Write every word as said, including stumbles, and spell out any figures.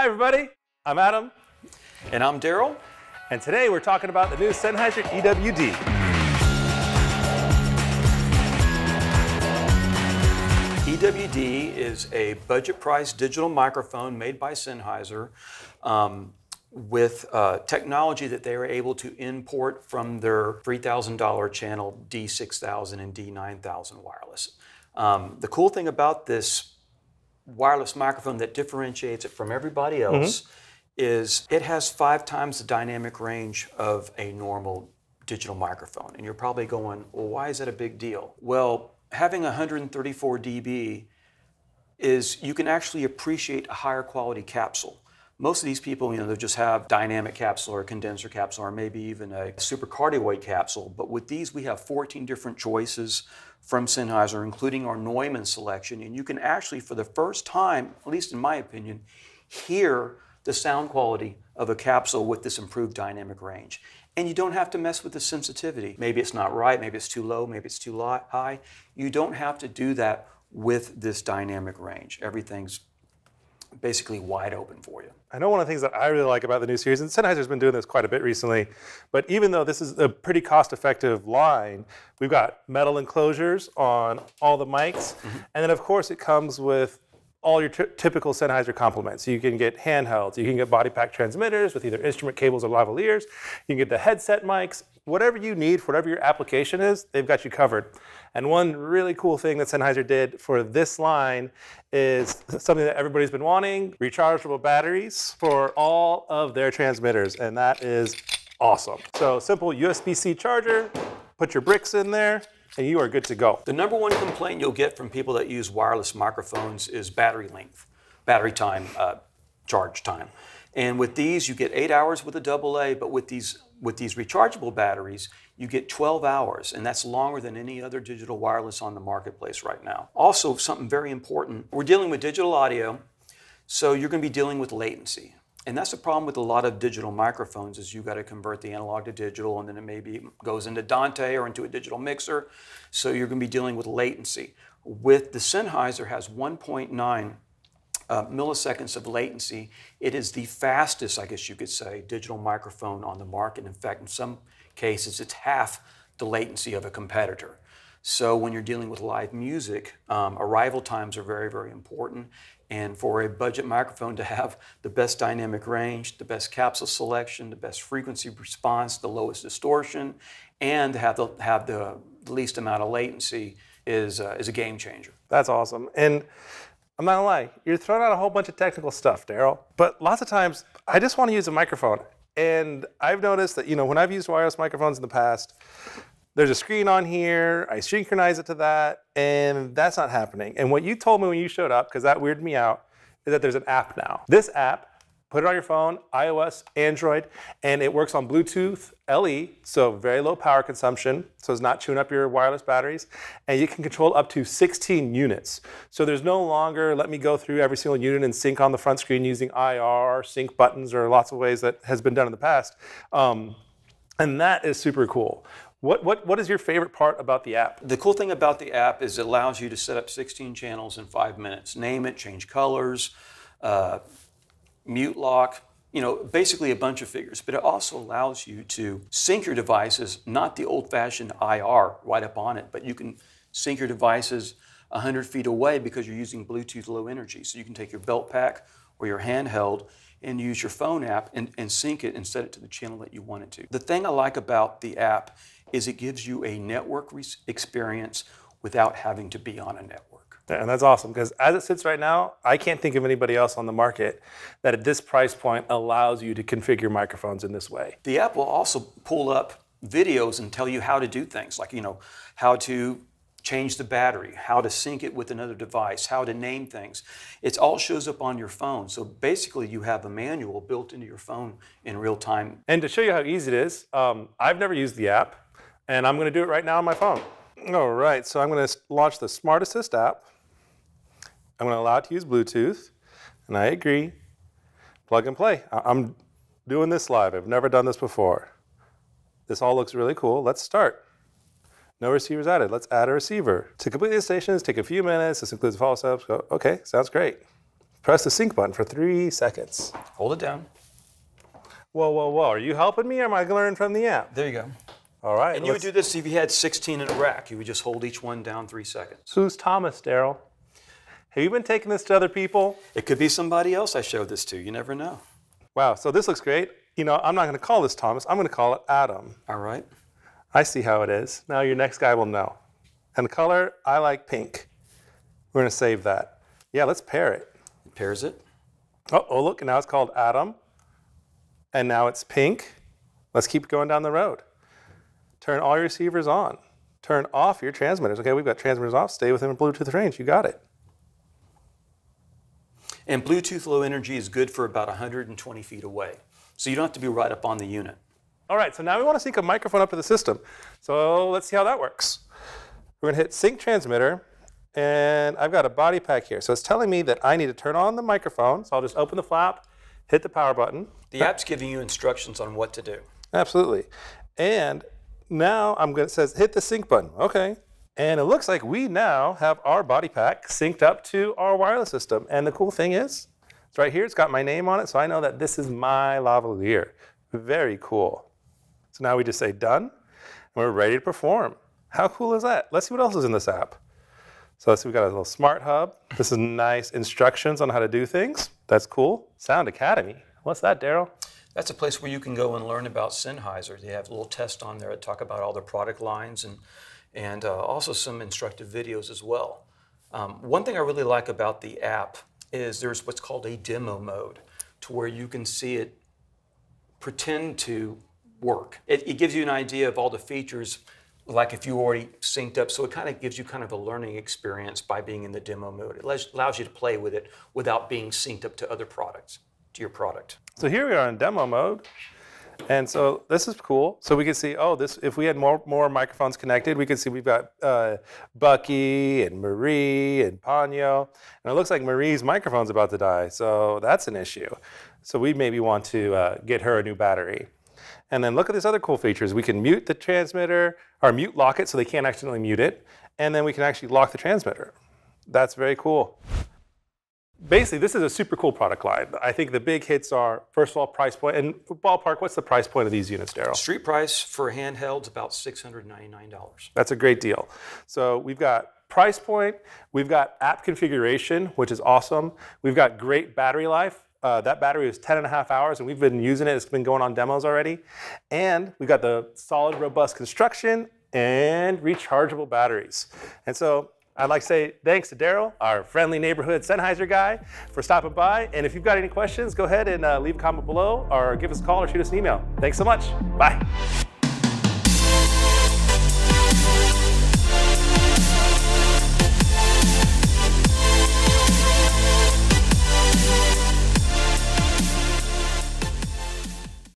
Hi everybody, I'm Adam. And I'm Daryl. And today we're talking about the new Sennheiser E W D. E W D is a budget price digital microphone made by Sennheiser um, with uh, technology that they were able to import from their three thousand dollar channel D six thousand and D nine thousand wireless. Um, the cool thing about this wireless microphone that differentiates it from everybody else mm-hmm. is it has five times the dynamic range of a normal digital microphone. And you're probably going, well, why is that a big deal? Well, having one hundred thirty-four D B is you can actually appreciate a higher quality capsule. Most of these people, you know, they'll just have dynamic capsule or condenser capsule or maybe even a supercardioid capsule. But with these, we have fourteen different choices from Sennheiser, including our Neumann selection. And you can actually, for the first time, at least in my opinion, hear the sound quality of a capsule with this improved dynamic range. And you don't have to mess with the sensitivity. Maybe it's not right, maybe it's too low, maybe it's too high. You don't have to do that with this dynamic range. Everything's basically wide open for you. I know one of the things that I really like about the new series, and Sennheiser's been doing this quite a bit recently, but even though this is a pretty cost-effective line, we've got metal enclosures on all the mics, mm-hmm. and then of course it comes with all your typical Sennheiser complements. You can get handhelds, you can get body pack transmitters with either instrument cables or lavaliers, you can get the headset mics, whatever you need, for whatever your application is, they've got you covered. And one really cool thing that Sennheiser did for this line is something that everybody's been wanting, rechargeable batteries for all of their transmitters, and that is awesome. So simple U S B C charger, put your bricks in there, and you are good to go. The number one complaint you'll get from people that use wireless microphones is battery length, battery time, uh, charge time. And with these, you get eight hours with a double A, but with these, with these rechargeable batteries, you get twelve hours, and that's longer than any other digital wireless on the marketplace right now. Also, something very important, we're dealing with digital audio, so you're gonna be dealing with latency. And that's the problem with a lot of digital microphones is you've got to convert the analog to digital, and then it maybe goes into Dante or into a digital mixer. So you're going to be dealing with latency. With the Sennheiser has one point nine uh, milliseconds of latency. It is the fastest, I guess you could say, digital microphone on the market. In fact, in some cases, it's half the latency of a competitor. So when you're dealing with live music, um, arrival times are very, very important. And for a budget microphone to have the best dynamic range, the best capsule selection, the best frequency response, the lowest distortion, and have the, have the least amount of latency is, uh, is a game changer. That's awesome. And I'm not gonna lie, you're throwing out a whole bunch of technical stuff, Daryl, but lots of times I just wanna use a microphone. And I've noticed that, you know, when I've used wireless microphones in the past, there's a screen on here, I synchronize it to that, and that's not happening. And what you told me when you showed up, because that weirded me out, is that there's an app now. This app, put it on your phone, iOS, Android, and it works on Bluetooth L E, so very low power consumption, so it's not chewing up your wireless batteries, and you can control up to sixteen units. So there's no longer, let me go through every single unit and sync on the front screen using I R, sync buttons, or lots of ways that has been done in the past. Um, and that is super cool. What, what, what is your favorite part about the app? The cool thing about the app is it allows you to set up sixteen channels in five minutes. Name it, change colors, uh, mute lock, you know, basically a bunch of figures. But it also allows you to sync your devices, not the old-fashioned I R right up on it, but you can sync your devices one hundred feet away because you're using Bluetooth low energy. So you can take your belt pack or your handheld and use your phone app and, and sync it and set it to the channel that you want it to. The thing I like about the app is it gives you a network experience without having to be on a network. Yeah, and that's awesome, because as it sits right now, I can't think of anybody else on the market that at this price point allows you to configure microphones in this way. The app will also pull up videos and tell you how to do things, like, you know, how to change the battery, how to sync it with another device, how to name things. It all shows up on your phone. So basically you have a manual built into your phone in real time. And to show you how easy it is, um, I've never used the app. And I'm gonna do it right now on my phone. All right, so I'm gonna launch the Smart Assist app. I'm gonna allow it to use Bluetooth, and I agree. Plug and play. I'm doing this live. I've never done this before. This all looks really cool. Let's start. No receivers added. Let's add a receiver. To complete these stations, take a few minutes. This includes follow-ups. Okay, sounds great. Press the sync button for three seconds. Hold it down. Whoa, whoa, whoa. Are you helping me or am I going to learn from the app? There you go. All right. And you would do this if you had sixteen in a rack. You would just hold each one down three seconds. Who's Thomas, Daryl? Have you been taking this to other people? It could be somebody else I showed this to. You never know. Wow. So this looks great. You know, I'm not going to call this Thomas. I'm going to call it Adam. All right. I see how it is. Now your next guy will know. And the color, I like pink. We're going to save that. Yeah, let's pair it. It pairs it. Oh, oh, look. Now it's called Adam. And now it's pink. Let's keep going down the road. Turn all your receivers on. Turn off your transmitters. Okay, we've got transmitters off. Stay within Bluetooth range. You got it. And Bluetooth low energy is good for about one hundred twenty feet away. So you don't have to be right up on the unit. All right, so now we want to sync a microphone up to the system. So let's see how that works. We're going to hit sync transmitter. And I've got a body pack here. So it's telling me that I need to turn on the microphone. So I'll just open the flap, hit the power button. The app's giving you instructions on what to do. Absolutely. And now I'm going to, it says hit the sync button. Okay. And it looks like we now have our body pack synced up to our wireless system. And the cool thing is, it's right here. It's got my name on it. So I know that this is my lavalier. Very cool. So now we just say done. And we're ready to perform. How cool is that? Let's see what else is in this app. So let's see, we've got a little smart hub. This is nice instructions on how to do things. That's cool. Sound Academy. What's that, Daryl? That's a place where you can go and learn about Sennheiser. They have a little test on there that talk about all their product lines and and uh, also some instructive videos as well. Um, one thing I really like about the app is there's what's called a demo mode, to where you can see it pretend to work. It, it gives you an idea of all the features, like if you already synced up. So it kind of gives you kind of a learning experience by being in the demo mode. It allows, allows you to play with it without being synced up to other products, to your product. So here we are in demo mode. And so this is cool. So we can see, oh, this, if we had more, more microphones connected, we could see we've got uh, Bucky and Marie and Ponyo. And it looks like Marie's microphone's about to die. So that's an issue. So we maybe want to uh, get her a new battery. And then look at these other cool features. We can mute the transmitter, or mute lock it so they can't accidentally mute it. And then we can actually lock the transmitter. That's very cool. Basically, this is a super cool product line. I think the big hits are, first of all, price point. And ballpark, what's the price point of these units, Daryl? Street price for handhelds, about six hundred ninety-nine dollars. That's a great deal. So we've got price point. We've got app configuration, which is awesome. We've got great battery life. Uh, that battery was ten and a half hours, and we've been using it. It's been going on demos already. And we've got the solid, robust construction and rechargeable batteries. And so I'd like to say thanks to Daryl, our friendly neighborhood Sennheiser guy, for stopping by. And if you've got any questions, go ahead and uh, leave a comment below or give us a call or shoot us an email. Thanks so much. Bye.